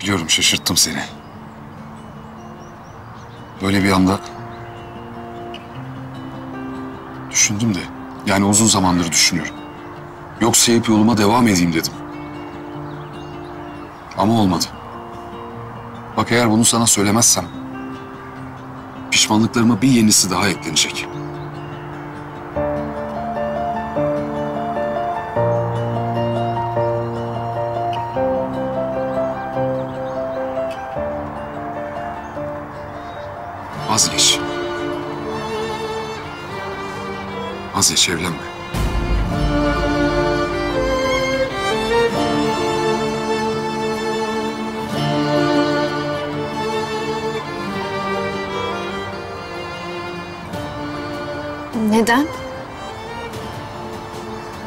Biliyorum şaşırttım seni. Böyle bir anda düşündüm de, yani uzun zamandır düşünüyorum. Yoksa hep yoluma devam edeyim dedim. Ama olmadı. Bak eğer bunu sana söylemezsem pişmanlıklarıma bir yenisi daha eklenecek. Vazgeç. Vazgeç, evlenme. Neden?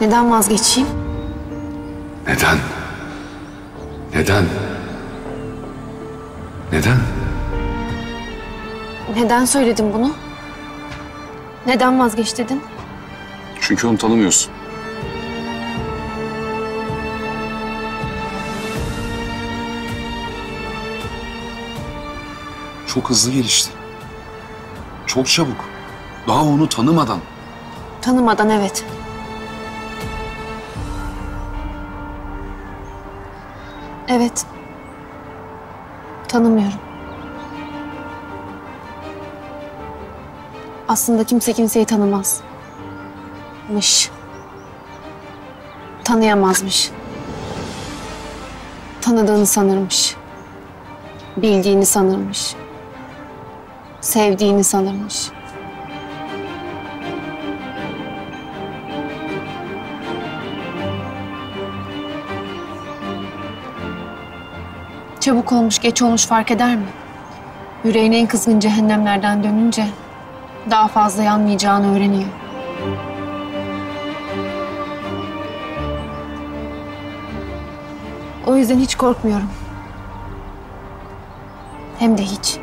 Neden vazgeçeyim? Neden? Neden? Neden? Neden söyledin bunu? Neden vazgeç dedin? Çünkü onu tanımıyorsun. Çok hızlı gelişti. Çok çabuk. Daha onu tanımadan. Tanımadan, evet. Evet. Tanımıyorum. Aslında kimse kimseyi tanımazmış. Tanıyamazmış. Tanıdığını sanırmış. Bildiğini sanırmış. Sevdiğini sanırmış. Çabuk olmuş, geç olmuş fark eder mi? Yüreğine en kızgın cehennemlerden dönünce daha fazla yanmayacağını öğreniyor. O yüzden hiç korkmuyorum. Hem de hiç.